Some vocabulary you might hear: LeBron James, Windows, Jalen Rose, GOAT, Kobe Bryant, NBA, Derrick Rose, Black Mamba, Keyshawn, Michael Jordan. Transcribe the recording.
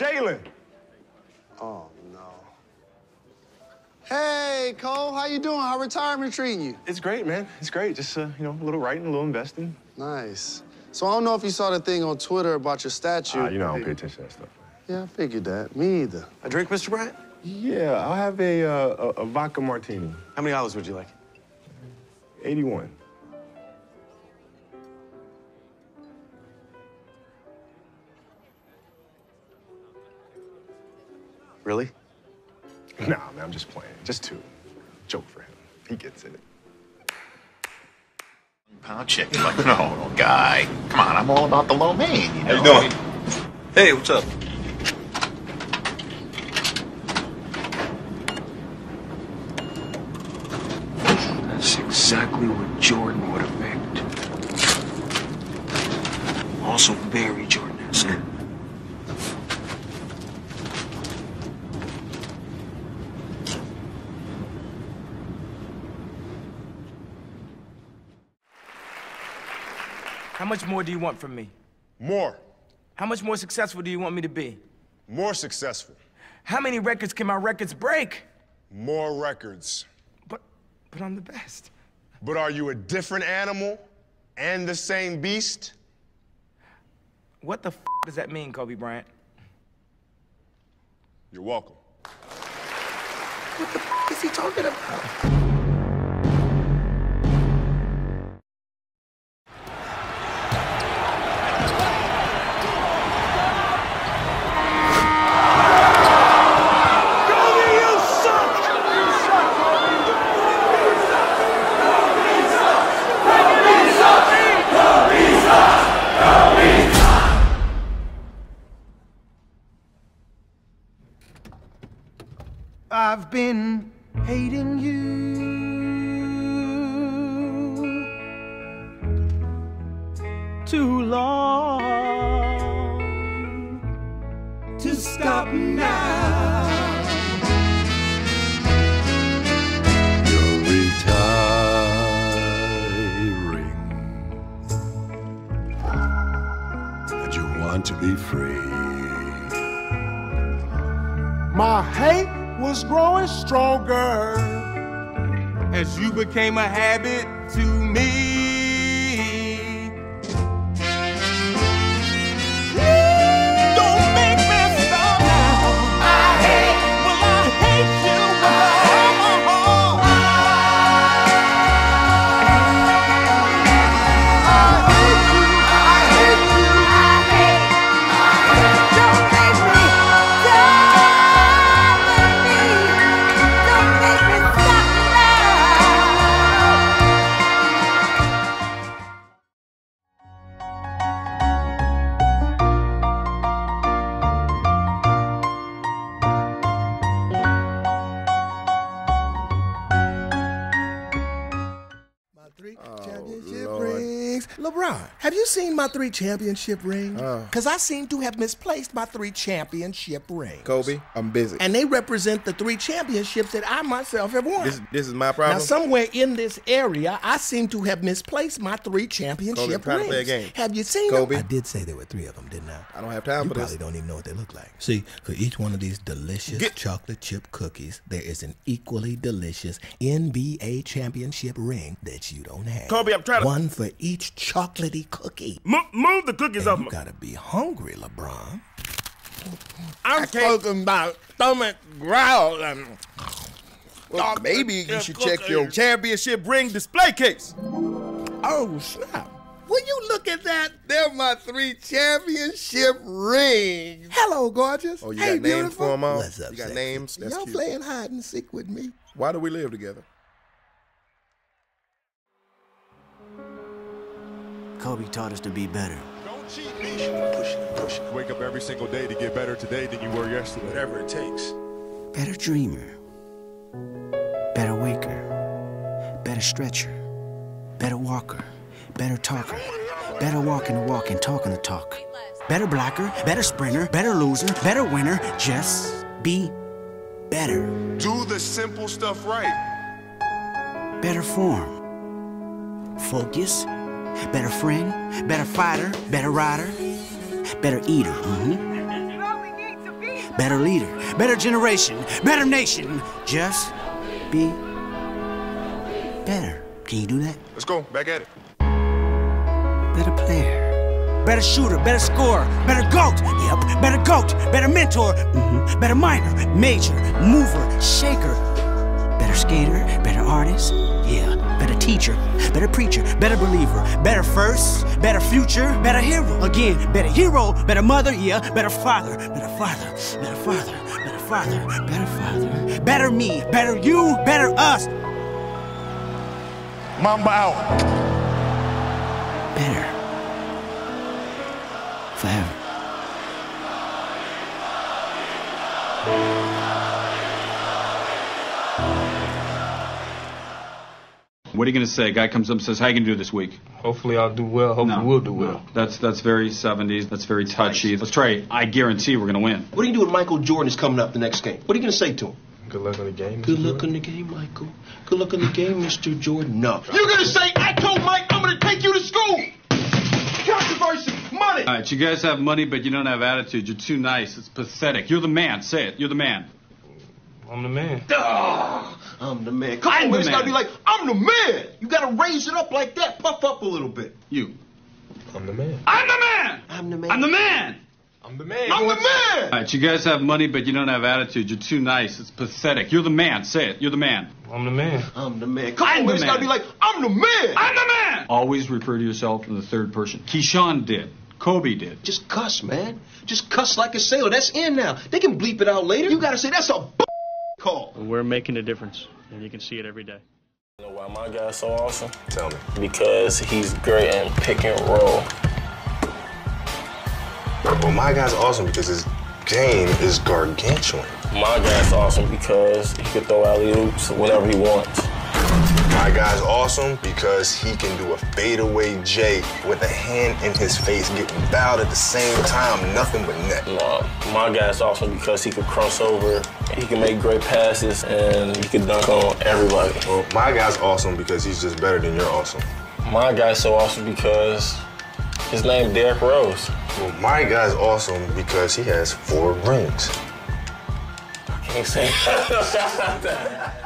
Jalen. Oh, no. Hey, Cole, how you doing? How retirement treating you? It's great, man. It's great. Just, you know, a little writing, a little investing. Nice. So I don't know if you saw the thing on Twitter about your statue. You know, I don't pay attention to that stuff. Yeah, I figured that. Me either. A drink, Mr. Bryant? Yeah, I'll have a vodka martini. How many olives would you like? 81. Really? Nah, man, I'm just playing. Just two. Joke for him. He gets it. Pound chicken, like an old guy. Come on, I'm all about the lo mein, you know. How you doing? Hey, what's up? That's exactly what Jordan would have picked. Also, very Jordan-esque. How much more do you want from me? More. How much more successful do you want me to be? More successful. How many records can my records break? More records. But I'm the best. But are you a different animal and the same beast? What the f does that mean, Kobe Bryant? You're welcome. What the f is he talking about? I've been hating you too long to stop now. You're retiring, but you want to be free. My hate was growing stronger as you became a habit to me. Don't make me stop now. I hate you LeBron, have you seen my 3 championship rings? Because I seem to have misplaced my 3 championship rings. Kobe, I'm busy. And they represent the 3 championships that I myself have won. This is my problem? Now, somewhere in this area, I seem to have misplaced my 3 championship rings. Play a game. Have you seen Kobe? Them? I did say there were 3 of them, didn't I? I don't have time for this. You probably don't even know what they look like. See, for each one of these delicious chocolate chip cookies, there is an equally delicious NBA championship ring that you don't have. Kobe, I'm trying to... One for each chocolatey cookie. Move the cookies off. You gotta be hungry, LeBron. I'm talking about stomach growling. Well, maybe you should check your championship ring display case. Oh, snap. Will you look at that? They're my 3 championship rings. Hello, gorgeous. Oh, you got names for them all? What's up, you got names? Y'all playing hide and seek with me? Why do we live together? Kobe taught us to be better. Don't cheat, Keyshawn. Pushing. Wake up every single day to get better today than you were yesterday. Whatever it takes. Better dreamer. Better waker. Better stretcher. Better walker. Better talker. Better walking the walk and talking the talk. Better blocker. Better sprinter. Better loser. Better winner. Just be better. Do the simple stuff right. Better form. Focus. Better friend, better fighter, better rider, better eater. better leader, better generation, better nation. Just be better. Can you do that? Let's go. Back at it. Better player. Better shooter. Better scorer. Better GOAT. Yep. Better GOAT. Better mentor. Mm-hmm. Better minor. Major. Mover. Shaker. Better skater. Better artist. Yeah. Better teacher. Better preacher. Better believer. Better first. Better future. Better hero. Again. Better hero. Better mother. Yeah. Better father. Better father. Better father. Better father. Better father. Better me. Better you. Better us. Mamba out. Better. Forever. What are you going to say? Guy comes up and says, how are you going to do this week? Hopefully I'll do well. Hopefully we'll do well. That's very 70s. That's very touchy. Let's try it. I guarantee we're going to win. What do you do when Michael Jordan is coming up the next game? What are you going to say to him? Good luck on the game, Mr. Good luck on the game, Michael. Good luck on the game, Mr. Jordan. No. You're going to say, I told Mike I'm going to take you to school. Controversy. Money. All right, you guys have money, but you don't have attitude. You're too nice. It's pathetic. You're the man. Say it. You're the man. I'm the man. I'm the man. Come on, man. It's got to be like, I'm the man. You got to raise it up like that. Puff up a little bit. You. I'm the man. I'm the man. I'm the man. I'm the man. I'm the man. I'm the man! All right, you guys have money, but you don't have attitude. You're too nice. It's pathetic. You're the man. Say it. You're the man. I'm the man. I'm the man. Come on, but it's got to be like, I'm the man! I'm the man! Always refer to yourself in the third person. Keyshawn did. Kobe did. Just cuss, man. Just cuss like a sailor. That's in now. They can bleep it out later. You got to say, that's a call. We're making a difference, and you can see it every day. You know why my guy's so awesome? Tell me. Because he's great at pick and roll. Well, my guy's awesome because his game is gargantuan. My guy's awesome because he can throw alley-oops, whatever he wants. My guy's awesome because he can do a fadeaway J with a hand in his face, getting fouled at the same time, nothing but net. No, my guy's awesome because he can cross over, he can make great passes, and he can dunk on everybody. Well, my guy's awesome because he's just better than you're awesome. My guy's so awesome because his name Derrick Rose. Well, my guy's awesome because he has 4 rings. I can't say that.